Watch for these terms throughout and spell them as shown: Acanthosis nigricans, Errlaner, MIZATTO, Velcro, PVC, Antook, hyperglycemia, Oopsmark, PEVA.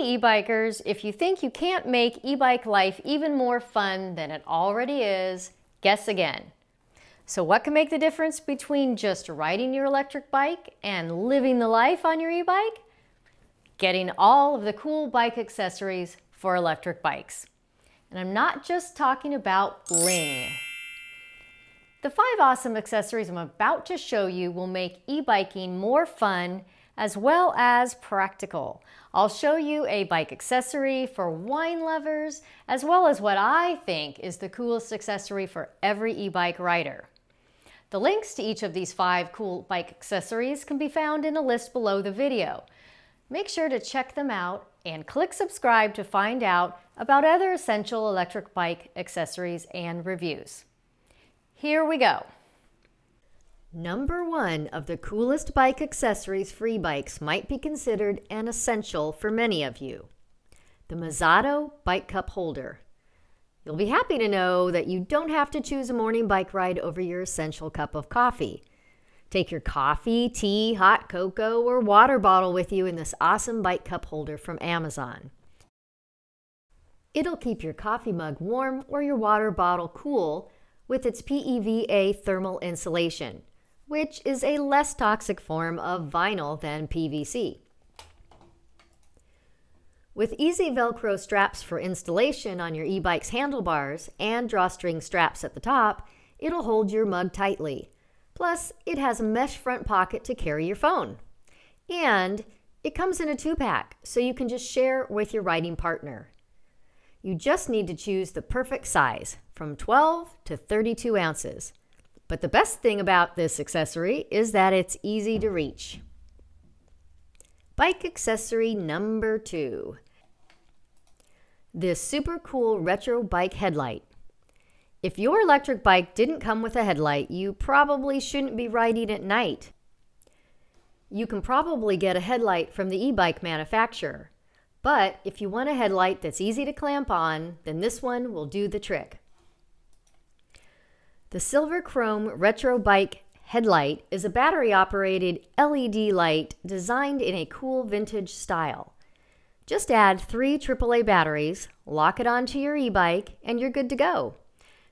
Hey e-bikers, if you think you can't make e-bike life even more fun than it already is, guess again. So what can make the difference between just riding your electric bike and living the life on your e-bike? Getting all of the cool bike accessories for electric bikes. And I'm not just talking about bling. The 5 awesome accessories I'm about to show you will make e-biking more fun as well as practical. I'll show you a bike accessory for wine lovers, as well as what I think is the coolest accessory for every e-bike rider. The links to each of these 5 cool bike accessories can be found in a list below the video. Make sure to check them out and click subscribe to find out about other essential electric bike accessories and reviews. Here we go. Number 1 of the coolest bike accessories for e-bikes might be considered an essential for many of you. The MIZATTO bike cup holder. You'll be happy to know that you don't have to choose a morning bike ride over your essential cup of coffee. Take your coffee, tea, hot cocoa, or water bottle with you in this awesome bike cup holder from Amazon. It'll keep your coffee mug warm or your water bottle cool with its PEVA thermal insulation, which is a less toxic form of vinyl than PVC. With easy Velcro straps for installation on your e-bike's handlebars and drawstring straps at the top, it'll hold your mug tightly. Plus, it has a mesh front pocket to carry your phone. And it comes in a 2-pack, so you can just share with your riding partner. You just need to choose the perfect size, from 12 to 32 ounces. But the best thing about this accessory is that it's easy to reach. Bike accessory number 2. This super cool retro bike headlight. If your electric bike didn't come with a headlight, you probably shouldn't be riding at night. You can probably get a headlight from the e-bike manufacturer. But if you want a headlight that's easy to clamp on, then this one will do the trick. The silver chrome retro bike headlight is a battery-operated LED light designed in a cool vintage style. Just add 3 AAA batteries, lock it onto your e-bike, and you're good to go.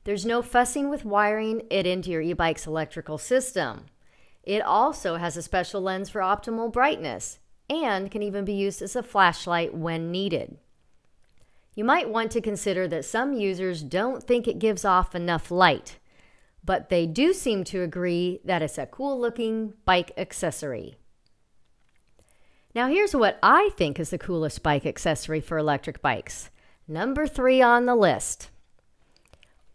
There's no fussing with wiring it into your e-bike's electrical system. It also has a special lens for optimal brightness, and can even be used as a flashlight when needed. You might want to consider that some users don't think it gives off enough light, but they do seem to agree that it's a cool-looking bike accessory. Now here's what I think is the coolest bike accessory for electric bikes. Number 3 on the list.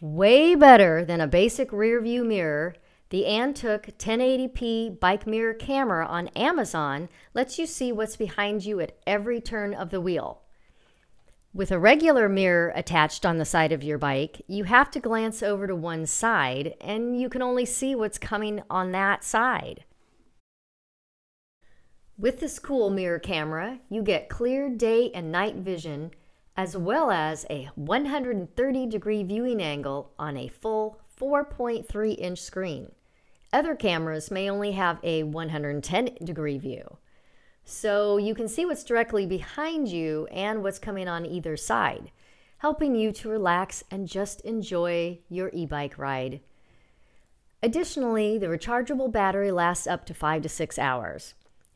Way better than a basic rear-view mirror, the Antook 1080p bike mirror camera on Amazon lets you see what's behind you at every turn of the wheel. With a regular mirror attached on the side of your bike, you have to glance over to one side and you can only see what's coming on that side. With this cool mirror camera, you get clear day and night vision as well as a 130-degree viewing angle on a full 4.3-inch screen. Other cameras may only have a 110-degree view, so you can see what's directly behind you and what's coming on either side, helping you to relax and just enjoy your e-bike ride. Additionally, the rechargeable battery lasts up to 5 to 6 hours.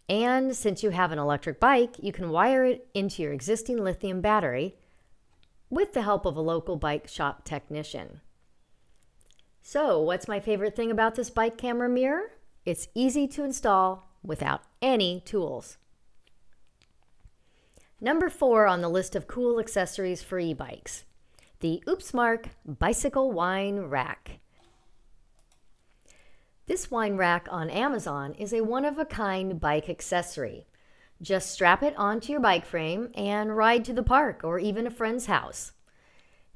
And since you have an electric bike, you can wire it into your existing lithium battery with the help of a local bike shop technician. So, what's my favorite thing about this bike camera mirror? It's easy to install without any tools. Number 4 on the list of cool accessories for e-bikes, the Oopsmark Bicycle Wine Rack. This wine rack on Amazon is a one-of-a-kind bike accessory. Just strap it onto your bike frame and ride to the park or even a friend's house.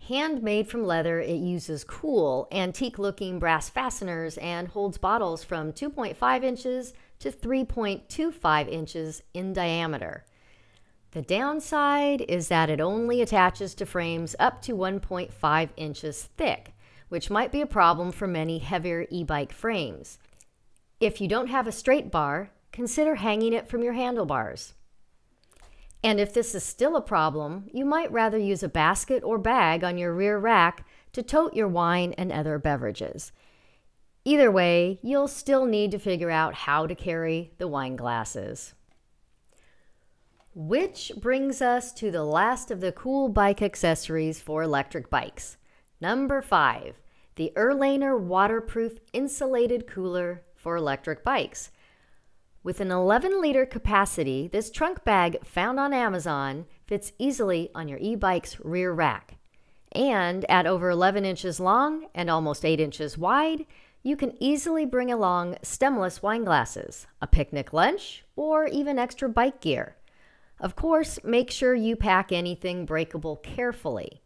Handmade from leather, it uses cool, antique-looking brass fasteners and holds bottles from 2.5 inches to 3.25 inches in diameter. The downside is that it only attaches to frames up to 1.5 inches thick, which might be a problem for many heavier e-bike frames. If you don't have a straight bar, consider hanging it from your handlebars. And if this is still a problem, you might rather use a basket or bag on your rear rack to tote your wine and other beverages. Either way, you'll still need to figure out how to carry the wine glasses. Which brings us to the last of the cool bike accessories for electric bikes. Number 5, the Errlaner waterproof insulated cooler for electric bikes. With an 11-liter capacity, this trunk bag found on Amazon fits easily on your e-bike's rear rack. And at over 11 inches long and almost 8 inches wide, you can easily bring along stemless wine glasses, a picnic lunch, or even extra bike gear. Of course, make sure you pack anything breakable carefully.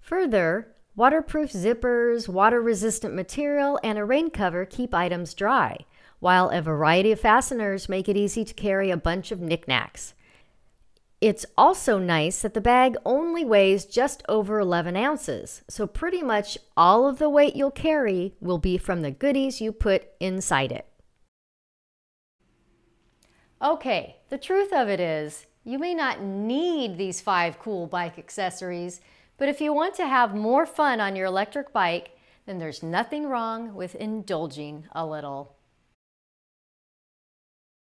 Further, waterproof zippers, water-resistant material, and a rain cover keep items dry, while a variety of fasteners make it easy to carry a bunch of knickknacks. It's also nice that the bag only weighs just over 11 ounces, so pretty much all of the weight you'll carry will be from the goodies you put inside it. Okay, the truth of it is, you may not need these 5 cool bike accessories, but if you want to have more fun on your electric bike, then there's nothing wrong with indulging a little.